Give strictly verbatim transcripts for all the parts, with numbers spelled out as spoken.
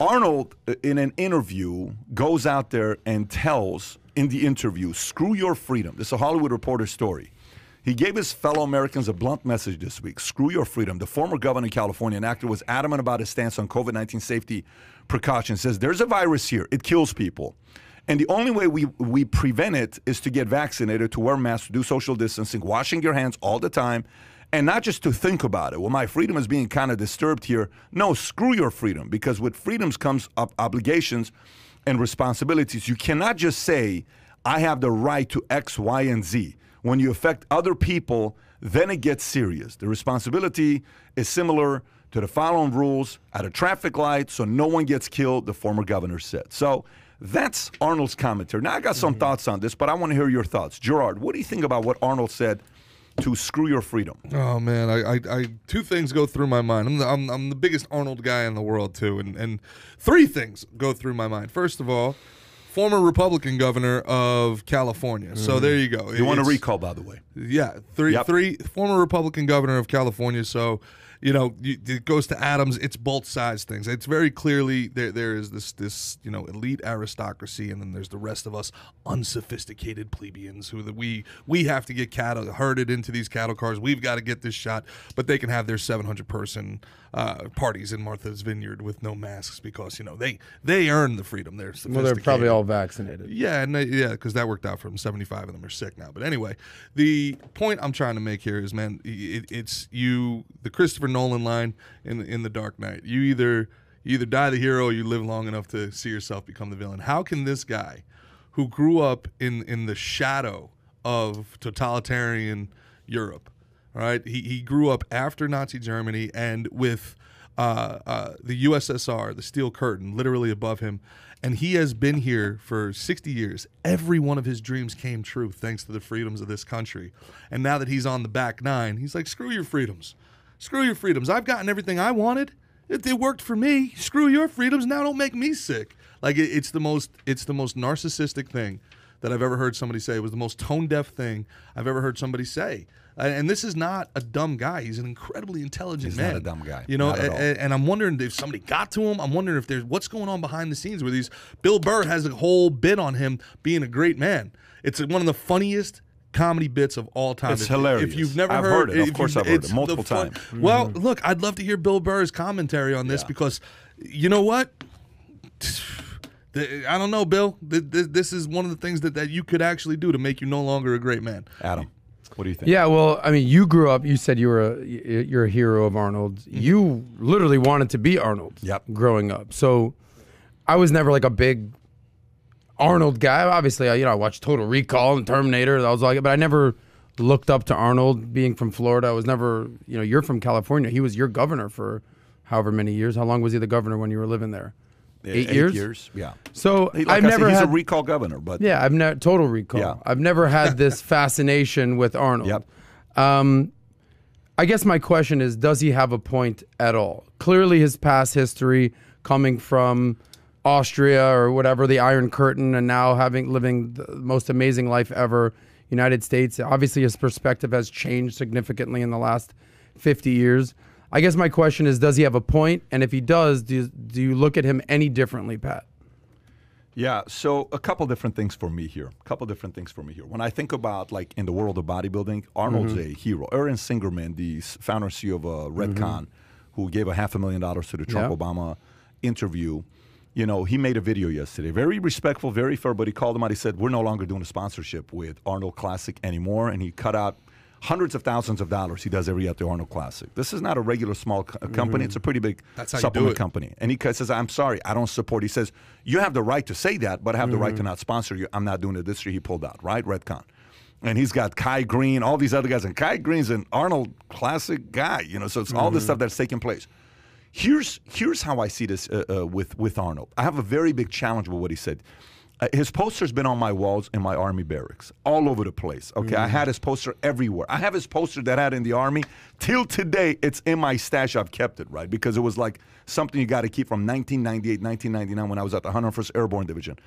Arnold, in an interview, goes out there and tells, in the interview, screw your freedom. This is a Hollywood Reporter story. He gave his fellow Americans a blunt message this week. Screw your freedom. The former governor of California, an actor, was adamant about his stance on COVID nineteen safety precautions. Says there's a virus here. It kills people. And the only way we, we prevent it is to get vaccinated, to wear masks, to do social distancing, washing your hands all the time, and not just to think about it. Well, my freedom is being kind of disturbed here. No, screw your freedom, because with freedoms comes up obligations and responsibilities. You cannot just say, I have the right to X, Y, and Z. When you affect other people, then it gets serious. The responsibility is similar to the following rules at a traffic light so no one gets killed, the former governor said. So that's Arnold's commentary. Now, I got some mm-hmm. thoughts on this, but I want to hear your thoughts. Gerard, what do you think about what Arnold said to screw your freedom? Oh, man, I, I, I two things go through my mind. I'm the, I'm, I'm the biggest Arnold guy in the world, too, and, and three things go through my mind. First of all, former Republican governor of California. Mm. So there you go. You want to recall, by the way. Yeah. Three, yep. three former Republican governor of California. So, you know, you, it goes to Adams. It's both sides things. It's very clearly there. There is this, this, you know, elite aristocracy, and then there's the rest of us unsophisticated plebeians who that we we have to get cattle herded into these cattle cars. We've got to get this shot, but they can have their seven hundred person uh, parties in Martha's Vineyard with no masks because you know they they earn the freedom. They're sophisticated. Well, they're probably all vaccinated. Yeah, and they, yeah, because that worked out for them. seventy-five of them are sick now. But anyway, the point I'm trying to make here is, man, it, it's you the Christopher Nolan line in in the Dark Knight. You either you either die the hero or you live long enough to see yourself become the villain. How can this guy, who grew up in in the shadow of totalitarian Europe, all right, he he grew up after Nazi Germany and with uh, uh, the U S S R, the Steel Curtain, literally above him, and he has been here for sixty years. Every one of his dreams came true thanks to the freedoms of this country. And now that he's on the back nine, he's like, screw your freedoms. Screw your freedoms. I've gotten everything I wanted. It, it worked for me. Screw your freedoms. Now don't make me sick. Like it, it's the most it's the most narcissistic thing that I've ever heard somebody say. It was the most tone-deaf thing I've ever heard somebody say. And this is not a dumb guy. He's an incredibly intelligent man. He's not a dumb guy. You know, and, and I'm wondering if somebody got to him. I'm wondering if there's what's going on behind the scenes with these. Bill Burr has a whole bit on him being a great man. It's one of the funniest comedy bits of all time. It's if, hilarious. If you've never I've heard, heard it, of course I've heard it multiple times. Mm-hmm. Well, look, I'd love to hear Bill Burr's commentary on this yeah. because, you know what? I don't know, Bill. This is one of the things that, that you could actually do to make you no longer a great man. Adam, what do you think? Yeah, well, I mean, you grew up. You said you were a you're a hero of Arnold. Mm-hmm. You literally wanted to be Arnold. Yep. Growing up, so I was never like a big Arnold guy. Obviously, I, you know, I watched Total Recall and Terminator. That was like, but I never looked up to Arnold. Being from Florida, I was never, you know, you're from California. He was your governor for however many years. How long was he the governor when you were living there? Eight, eight years? years? Yeah. So like I've I never said, he's had, a recall governor, but yeah, I've never Total Recall. Yeah. I've never had this fascination with Arnold. Yep. Um, I guess my question is, does he have a point at all? Clearly, his past history coming from Austria or whatever, the Iron Curtain, and now having living the most amazing life ever, United States. Obviously, his perspective has changed significantly in the last fifty years. I guess my question is, does he have a point? And if he does, do you, do you look at him any differently, Pat? Yeah, so a couple different things for me here. A couple different things for me here. When I think about, like, in the world of bodybuilding, Arnold's mm-hmm. a hero. Aaron Singerman, the founder and C E O of uh, Redcon, mm-hmm. who gave a half a million dollars to the Trump-Obama yeah. interview, you know, he made a video yesterday. Very respectful, very fair, but he called him out. He said, we're no longer doing a sponsorship with Arnold Classic anymore, and he cut out hundreds of thousands of dollars he does every year at the Arnold Classic. This is not a regular small co company. Mm-hmm. It's a pretty big That's how supplement you do it. company. And he says, I'm sorry, I don't support. He says, you have the right to say that, but I have mm-hmm. the right to not sponsor you. I'm not doing it this year. He pulled out, right? Redcon. And he's got Kai Green, all these other guys. And Kai Green's an Arnold Classic guy. You know, so it's mm-hmm. all this stuff that's taking place. Here's, here's how I see this uh, uh, with, with Arnold. I have a very big challenge with what he said. Uh, his poster's been on my walls in my army barracks, all over the place, okay? Mm. I had his poster everywhere. I have his poster that I had in the army. Till today, it's in my stash. I've kept it, right? Because it was like something you got to keep from nineteen ninety-eight, nineteen ninety-nine, when I was at the one hundred first Airborne Division.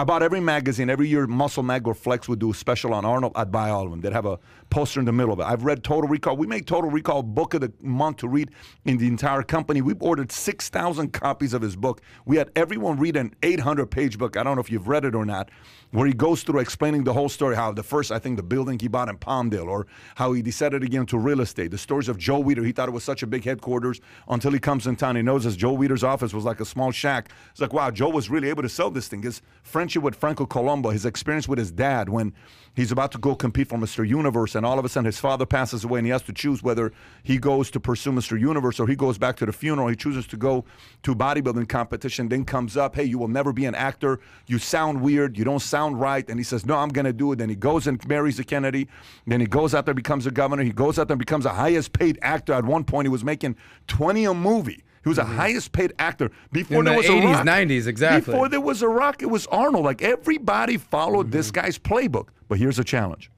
I bought every magazine. Every year, Muscle Mag or Flex would do a special on Arnold. I'd buy all of them. They'd have a poster in the middle of it. I've read Total Recall. We made Total Recall book of the month to read in the entire company. We've ordered six thousand copies of his book. We had everyone read an eight hundred page book. I don't know if you've read it or not, where he goes through explaining the whole story, how the first, I think, the building he bought in Palmdale, or how he decided to get into real estate, the stories of Joe Weider. He thought it was such a big headquarters until he comes in town. He knows that Joe Weider's office was like a small shack. It's like, wow, Joe was really able to sell this thing. His friendship with Franco Colombo, his experience with his dad when he's about to go compete for Mister Universe, and all of a sudden his father passes away and he has to choose whether he goes to pursue Mister Universe or he goes back to the funeral. He chooses to go to bodybuilding competition, then comes up, hey, you will never be an actor. You sound weird. You don't sound right. And he says, no, I'm going to do it. Then he goes and marries a Kennedy. Then he goes out there, becomes a governor. He goes out there and becomes the highest paid actor. At one point, he was making twenty a movie. He was the mm-hmm. highest paid actor before in there was eighties, Iraq. nineties, exactly. Before there was Iraq, it was Arnold. Like everybody followed mm-hmm. this guy's playbook. But here's a challenge.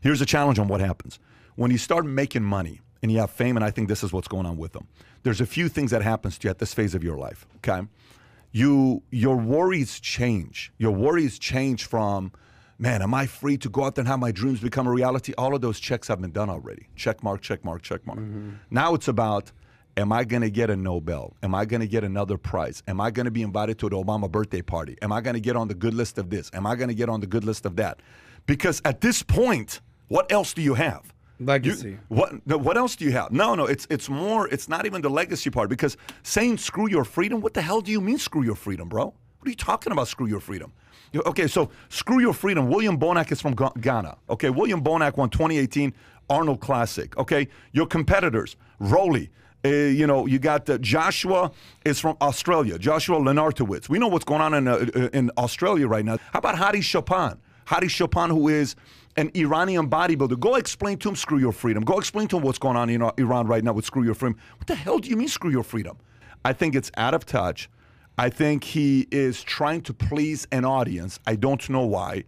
Here's a challenge on what happens. When you start making money and you have fame, and I think this is what's going on with them, there's a few things that happens to you at this phase of your life, okay? You, your worries change. Your worries change from, man, am I free to go out there and have my dreams become a reality? All of those checks have been done already. Check mark, check mark, check mark. Mm-hmm. Now it's about, am I going to get a Nobel? Am I going to get another prize? Am I going to be invited to the Obama birthday party? Am I going to get on the good list of this? Am I going to get on the good list of that? Because at this point, what else do you have? Legacy. You, what, what else do you have? No, no, it's it's more, it's not even the legacy part, because saying screw your freedom, what the hell do you mean screw your freedom, bro? What are you talking about, screw your freedom? You, okay, so screw your freedom. William Bonac is from Ghana. Okay, William Bonac won twenty eighteen Arnold Classic. Okay, your competitors, Rowley. Uh, you know, you got uh, Joshua is from Australia, Joshua Lenartowitz. We know what's going on in, uh, in Australia right now. How about Hadi Chopin? Hadi Chopin, who is an Iranian bodybuilder. Go explain to him, screw your freedom. Go explain to him what's going on in Iran right now with screw your freedom. What the hell do you mean, screw your freedom? I think it's out of touch. I think he is trying to please an audience. I don't know why.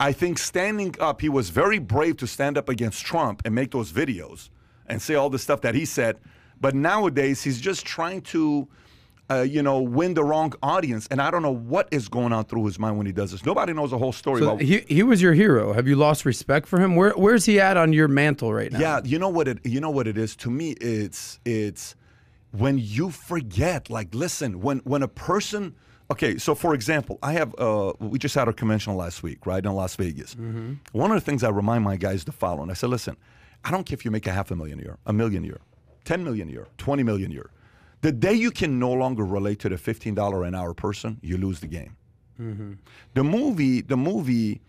I think standing up, he was very brave to stand up against Trump and make those videos and say all the stuff that he said. But nowadays, he's just trying to, uh, you know, win the wrong audience. And I don't know what is going on through his mind when he does this. Nobody knows the whole story. So about he, he was your hero. Have you lost respect for him? Where Where's he at on your mantle right now? Yeah, you know what it, you know what it is? To me, it's, it's when you forget, like, listen, when, when a person, okay, so for example, I have, uh, we just had our convention last week, right, in Las Vegas. Mm-hmm. One of the things I remind my guys the following. I said, listen, I don't care if you make a half a million a year, a million a year. ten million a year, twenty million a year. The day you can no longer relate to the fifteen dollars an hour person, you lose the game. Mm-hmm. The movie, the movie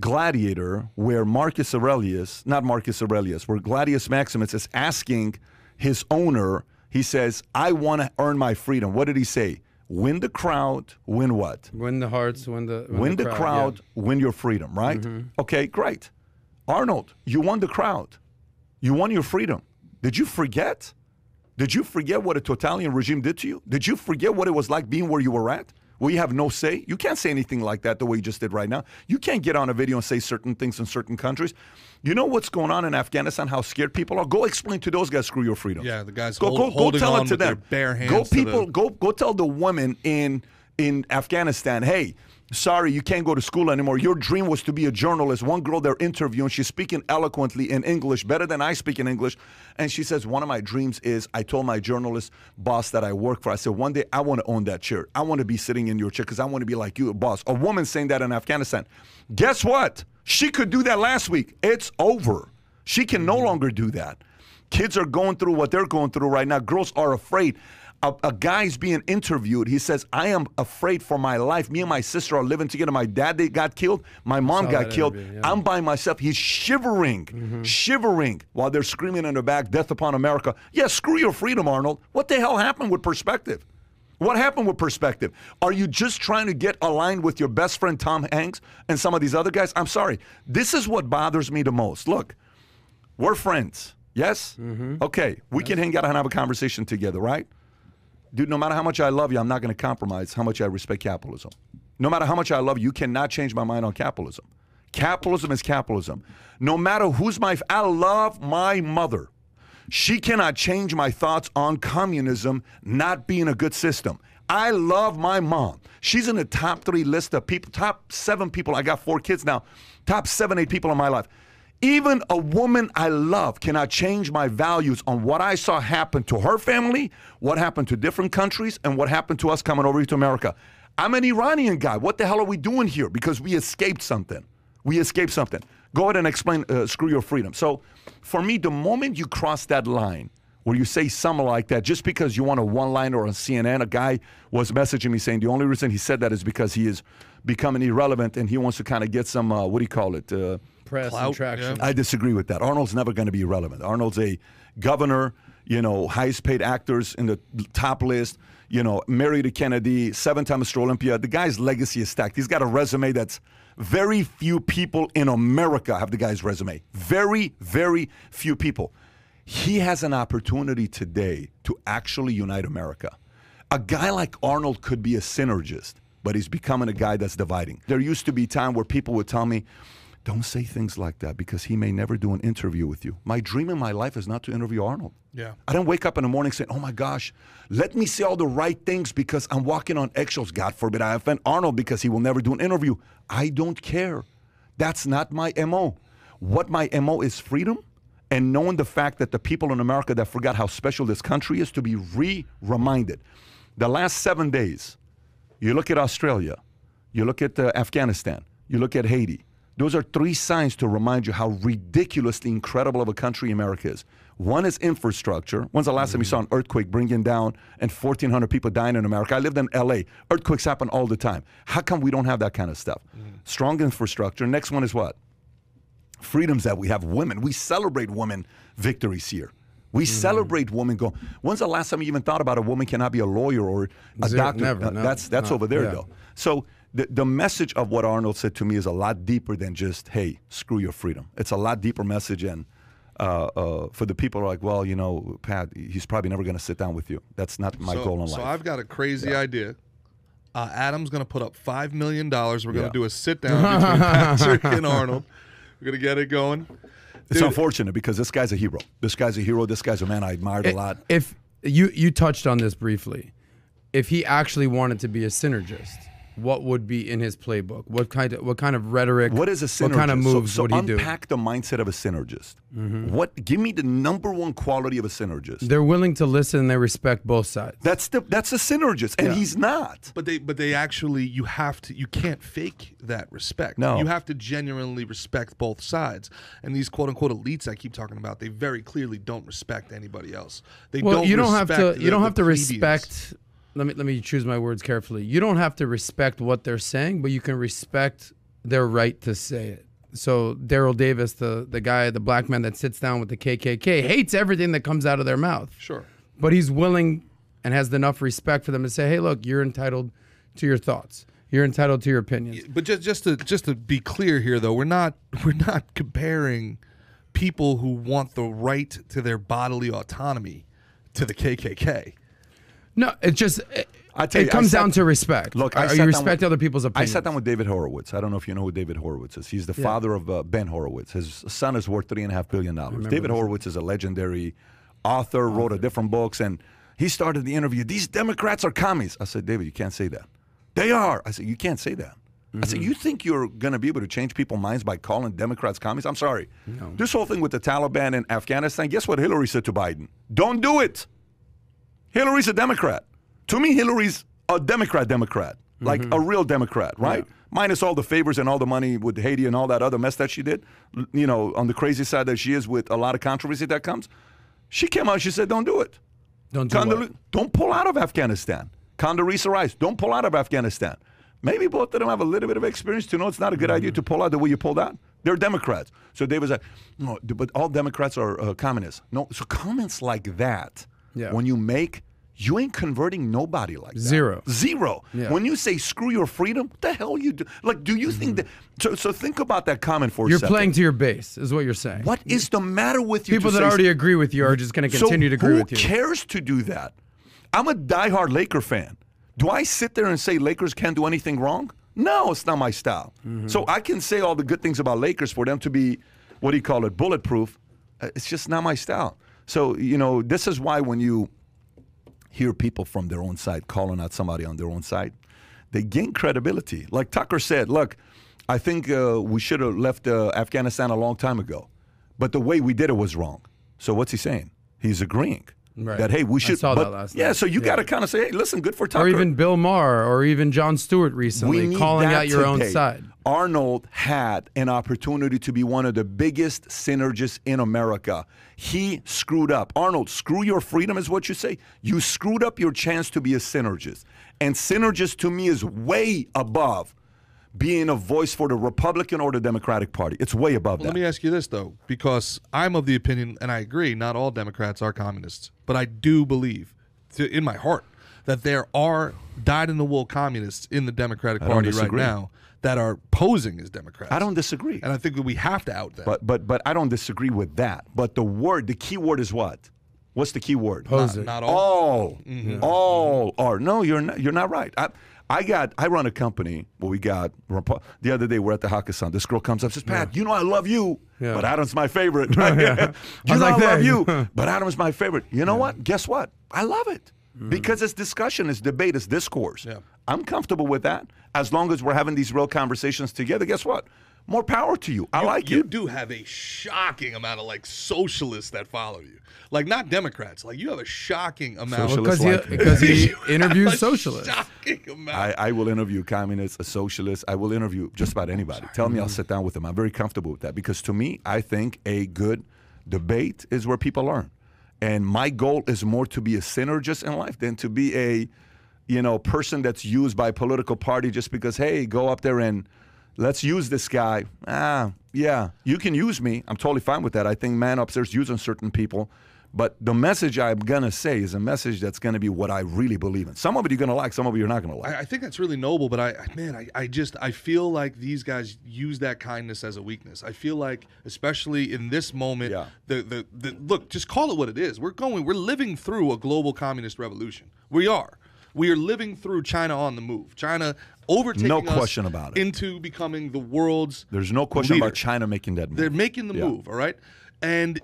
Gladiator, where Marcus Aurelius, not Marcus Aurelius, where Gladius Maximus is asking his owner, he says, I want to earn my freedom. What did he say? Win the crowd, win what? Win the hearts, win the Win, win the, the crowd, crowd yeah. win your freedom, right? Mm-hmm. Okay, great. Arnold, you won the crowd. You won your freedom. Did you forget? Did you forget what a totalitarian regime did to you? Did you forget what it was like being where you were at? Where you have no say? You can't say anything like that the way you just did right now. You can't get on a video and say certain things in certain countries. You know what's going on in Afghanistan, how scared people are? Go explain to those guys, screw your freedom. Yeah, the guys go, hold, go, holding go tell on it to with them. Their bare hands. Go, people, the... go, go tell the woman in, in Afghanistan, hey, sorry, you can't go to school anymore. Your dream was to be a journalist. One girl they're interviewing, she's speaking eloquently in English, better than I speak in English. And she says, one of my dreams is, I told my journalist boss that I work for, I said, one day I want to own that chair. I want to be sitting in your chair because I want to be like you, a boss. A woman saying that in Afghanistan. Guess what? She could do that last week. It's over. She can no longer do that. Kids are going through what they're going through right now. Girls are afraid. A, a guy's being interviewed. He says, I am afraid for my life. Me and my sister are living together. My dad they got killed. My mom got killed. Yeah. I'm by myself. He's shivering, mm-hmm. shivering while they're screaming in the back, death upon America. Yeah, screw your freedom, Arnold. What the hell happened with perspective? What happened with perspective? Are you just trying to get aligned with your best friend Tom Hanks and some of these other guys? I'm sorry. This is what bothers me the most. Look, we're friends, yes? Mm-hmm. Okay, we yes. can hang out and have a conversation together, right? Dude, no matter how much I love you, I'm not going to compromise how much I respect capitalism. No matter how much I love you, you cannot change my mind on capitalism. Capitalism is capitalism. No matter who's my, I love my mother. She cannot change my thoughts on communism not being a good system. I love my mom. She's in the top three list of people, top seven people. I got four kids now, top seven, eight people in my life. Even a woman I love cannot change my values on what I saw happen to her family, what happened to different countries, and what happened to us coming over here to America. I'm an Iranian guy. What the hell are we doing here? Because we escaped something. We escaped something. Go ahead and explain, uh, screw your freedom. So for me, the moment you cross that line where you say something like that, just because you want a one-liner on C N N, a guy was messaging me saying the only reason he said that is because he is becoming irrelevant and he wants to kind of get some, uh, what do you call it? Uh, Press and traction. Yeah. I disagree with that. Arnold's never going to be irrelevant. Arnold's a governor, you know, highest paid actors in the top list, you know, married to Kennedy, seven-time Mister Olympia. The guy's legacy is stacked. He's got a resume that's very few people in America have the guy's resume. Very, very few people. He has an opportunity today to actually unite America. A guy like Arnold could be a synergist, but he's becoming a guy that's dividing. There used to be time where people would tell me, don't say things like that because he may never do an interview with you. My dream in my life is not to interview Arnold. Yeah. I don't wake up in the morning saying, oh my gosh, let me say all the right things because I'm walking on eggshells. God forbid I offend Arnold because he will never do an interview. I don't care. That's not my M O. What my M O is freedom and knowing the fact that the people in America that forgot how special this country is to be re-reminded. The last seven days, you look at Australia, you look at uh, Afghanistan, you look at Haiti. Those are three signs to remind you how ridiculously incredible of a country America is. One is infrastructure. When's the last mm-hmm. time you saw an earthquake bringing down and fourteen hundred people dying in America? I lived in L A. Earthquakes happen all the time. How come we don't have that kind of stuff? Mm. Strong infrastructure. Next one is what? Freedoms that we have. Women. We celebrate women victories here. We mm. celebrate women go. When's the last time you even thought about a woman cannot be a lawyer or a Zero, doctor? Never, uh, no, that's that's no, over there, yeah. though. So. The, the message of what Arnold said to me is a lot deeper than just, hey, screw your freedom. It's a lot deeper message. And uh, uh, for the people who are like, well, you know, Pat, he's probably never going to sit down with you. That's not my so, goal in life. So I've got a crazy yeah. idea. Uh, Adam's going to put up five million dollars. We're going to yeah. do a sit down between Patrick and Arnold. We're going to get it going. Dude, it's unfortunate because this guy's a hero. This guy's a hero. This guy's a man I admired it, a lot. If you, you touched on this briefly. If he actually wanted to be a synergist, what would be in his playbook? What kind of what kind of rhetoric? What is a synergist? What kind of moves so, so would he do? Unpack the mindset of a synergist. Mm-hmm. What? Give me the number one quality of a synergist. They're willing to listen. And they respect both sides. That's the that's a synergist, and yeah. he's not. But they but they actually you have to you can't fake that respect. No, you have to genuinely respect both sides. And these quote unquote elites I keep talking about, they very clearly don't respect anybody else. They well, don't. You don't have to. You the, don't have to plebeians. respect. Let me, let me choose my words carefully. You don't have to respect what they're saying, but you can respect their right to say it. So Daryl Davis, the, the guy, the black man that sits down with the K K K, hates everything that comes out of their mouth. Sure. But he's willing and has enough respect for them to say, hey, look, you're entitled to your thoughts. You're entitled to your opinions. But just, just, to, just to be clear here, though, we're not, we're not comparing people who want the right to their bodily autonomy to the K K K. No, it just, it, I tell you, it comes I sat, down to respect. Look, I you respect with, other people's opinions. I sat down with David Horowitz. I don't know if you know who David Horowitz is. He's the yeah. father of uh, Ben Horowitz. His son is worth three and a half billion dollars. David Horowitz is a legendary author, wrote a different books, and he started the interview, these Democrats are commies. I said, David, you can't say that. They are. I said, you can't say that. Mm-hmm. I said, you think you're going to be able to change people's minds by calling Democrats commies? I'm sorry. No. This whole thing with the Taliban in Afghanistan, guess what Hillary said to Biden? Don't do it. Hillary's a Democrat. To me, Hillary's a Democrat Democrat, like mm-hmm. a real Democrat, right? Yeah. Minus all the favors and all the money with Haiti and all that other mess that she did, you know, on the crazy side that she is with a lot of controversy that comes. She came out, she said, don't do it. Don't do Condole what? Don't pull out of Afghanistan. Condoleezza Rice, don't pull out of Afghanistan. Maybe both of them have a little bit of experience to know it's not a good mm-hmm. idea to pull out the way you pulled out. They're Democrats. So David's like, no, but all Democrats are uh, communists. No, so comments like that. Yeah. When you make, you ain't converting nobody like that. Zero. Zero. Yeah. When you say, screw your freedom, what the hell you do? Like, do you mm-hmm. think that, so, so think about that comment for you're a second. You're playing to your base, is what you're saying. What is the matter with you? People that say, already agree with you are just going to continue so to agree with you. Who cares to do that? I'm a diehard Laker fan. Do I sit there and say Lakers can't do anything wrong? No, it's not my style. Mm-hmm. So I can say all the good things about Lakers for them to be, what do you call it, bulletproof. It's just not my style. So, you know, this is why when you hear people from their own side calling out somebody on their own side, they gain credibility. Like Tucker said, look, I think uh, we should have left uh, Afghanistan a long time ago, but the way we did it was wrong. So what's he saying? He's agreeing. Right. That, hey, we should. I saw but, that last yeah, night. So you yeah. got to kind of say, hey, listen, good for Tucker. Or even Bill Maher or even Jon Stewart recently calling out your today. own side. Arnold had an opportunity to be one of the biggest synergists in America. He screwed up. Arnold, screw your freedom is what you say. You screwed up your chance to be a synergist. And synergist to me is way above being a voice for the Republican or the Democratic Party. It's way above well, that. Let me ask you this, though, because I'm of the opinion, and I agree, not all Democrats are communists, but I do believe, to, in my heart, that there are dyed-in-the-wool communists in the Democratic Party right now that are posing as Democrats. I don't disagree. And I think that we have to out them. But, but, but I don't disagree with that. But the word, the key word is what? What's the key word? Posing. Not, not all. All, mm-hmm. all mm-hmm. are. No, you're not, you're not right. I, I got, I run a company, but we got, the other day we're at the Hakkasan. This girl comes up and says, Pat, yeah. you know I love you, yeah. but Adam's my favorite. Right? yeah. You I know like I that. love you, but Adam's my favorite. You know yeah. what? Guess what? I love it. Mm. Because it's discussion, it's debate, it's discourse. Yeah. I'm comfortable with that. As long as we're having these real conversations together, guess what? More power to you. I you, like you. You do have a shocking amount of like socialists that follow you. Like not Democrats. Like you have a shocking amount socialists of socialists. Because he, because he interviews socialists. Shocking amount. I, I will interview communists, a socialist. I will interview just about anybody. Tell me I'll sit down with them. I'm very comfortable with that. Because to me, I think a good debate is where people learn. And my goal is more to be a synergist in life than to be a, you know, person that's used by a political party just because, hey, go up there and let's use this guy. Ah, yeah, you can use me. I'm totally fine with that. I think man upstairs using certain people. But the message I'm going to say is a message that's going to be what I really believe in. Some of it you're going to like, some of it you're not going to like. I, I think that's really noble, but I, man, I, I just, I feel like these guys use that kindness as a weakness. I feel like, especially in this moment, yeah. the, the, the look, just call it what it is. We're going, we're living through a global communist revolution. We are. We are living through China on the move. China overtaking no question us about it. into becoming the world's There's no question leader. about China making that move. They're making the yeah. move, all right? And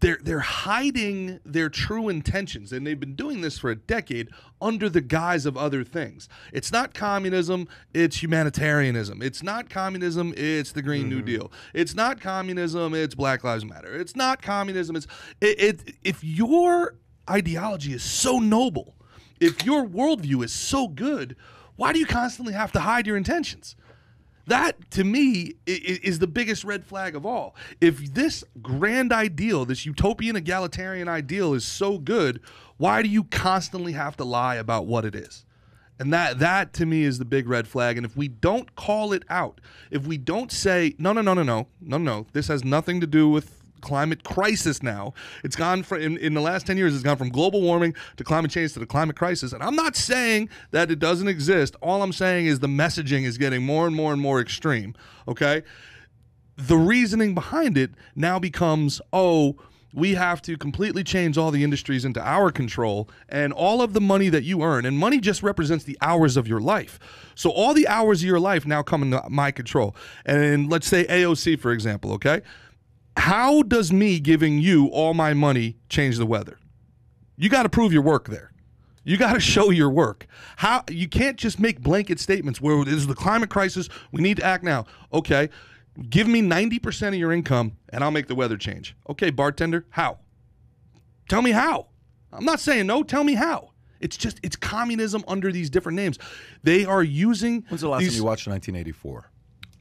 they're, they're hiding their true intentions, and they've been doing this for a decade under the guise of other things. It's not communism, it's humanitarianism. It's not communism, it's the Green mm-hmm. New Deal. It's not communism, it's Black Lives Matter. It's not communism, it's... It, it, if your ideology is so noble, if your worldview is so good, why do you constantly have to hide your intentions? That, to me, is the biggest red flag of all. If this grand ideal, this utopian egalitarian ideal is so good, why do you constantly have to lie about what it is? And that, that to me, is the big red flag. And if we don't call it out, if we don't say, no, no, no, no, no, no, no, this has nothing to do with climate crisis now. It's gone from, in, in the last ten years, it's gone from global warming to climate change to the climate crisis. And I'm not saying that it doesn't exist. All I'm saying is the messaging is getting more and more and more extreme, okay? The reasoning behind it now becomes, oh, we have to completely change all the industries into our control and all of the money that you earn. And money just represents the hours of your life. So all the hours of your life now come into my control. And let's say A O C, for example, okay? How does me giving you all my money change the weather? You got to prove your work there. You got to show your work. How you can't just make blanket statements where this is the climate crisis, we need to act now. Okay, give me ninety percent of your income and I'll make the weather change. Okay, bartender, how? Tell me how. I'm not saying no, tell me how. It's just, it's communism under these different names. They are using... When's the last these, time you watched nineteen eighty-four?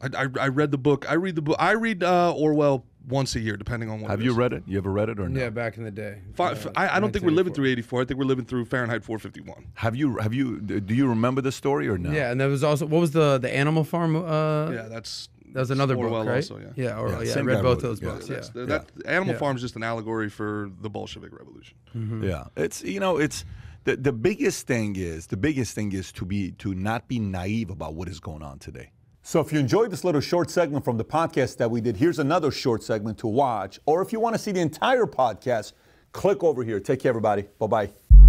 I, I, I read the book. I read the book. I read uh, Orwell once a year, depending on what. Have you read it? You ever read it or no? Yeah, back in the day. Five, uh, I, I don't think we're living through eighty-four. I think we're living through Fahrenheit four fifty-one. Have you? Have you? Do you remember the story or no? Yeah, and there was also what was the the Animal Farm? Uh, yeah, that's that was another Orwell book, right? Also, yeah, yeah, Orwell, yeah, yeah I read both those books. Yeah, yeah. That, that, yeah. Animal yeah. Farm is just an allegory for the Bolshevik Revolution. Mm-hmm. Yeah, it's you know it's. The, the biggest thing is the biggest thing is to be to not be naive about what is going on today. So if you enjoyed this little short segment from the podcast that we did, here's another short segment to watch. Or if you want to see the entire podcast, click over here. Take care, everybody. Bye-bye.